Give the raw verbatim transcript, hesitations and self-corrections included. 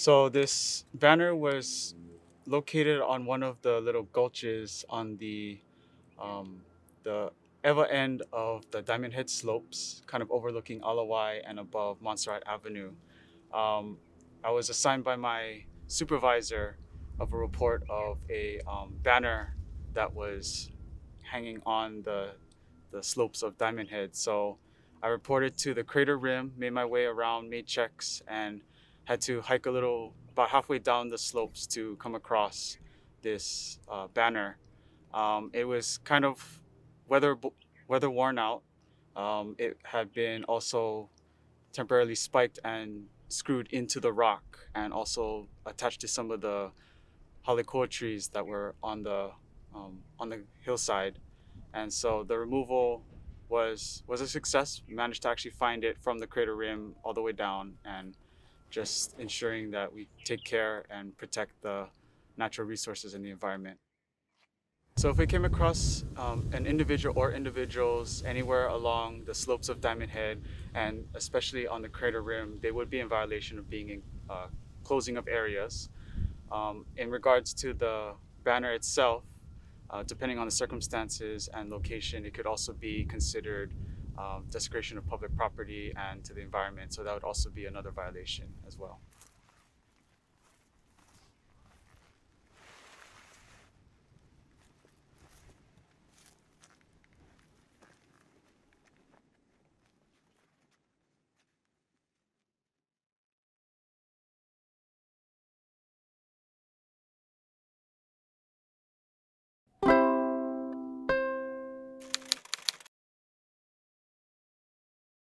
So this banner was located on one of the little gulches on the um, the Ewa end of the Diamond Head slopes, kind of overlooking Alawai and above Montserrat Avenue. Um, I was assigned by my supervisor of a report of a um, banner that was hanging on the, the slopes of Diamond Head. So I reported to the crater rim, made my way around, made checks, and had to hike a little, about halfway down the slopes to come across this uh, banner. Um, it was kind of weather, weather worn out. Um, it had been also temporarily spiked and screwed into the rock, and also attached to some of the halekoa trees that were on the um, on the hillside. And so the removal was was a success. We managed to actually find it from the crater rim all the way down, and just ensuring that we take care and protect the natural resources and the environment. So if we came across um, an individual or individuals anywhere along the slopes of Diamond Head, and especially on the crater rim, they would be in violation of being in uh, closing of areas. Um, in regards to the banner itself, uh, depending on the circumstances and location, it could also be considered um, desecration of public property and to the environment. So that would also be another violation as well.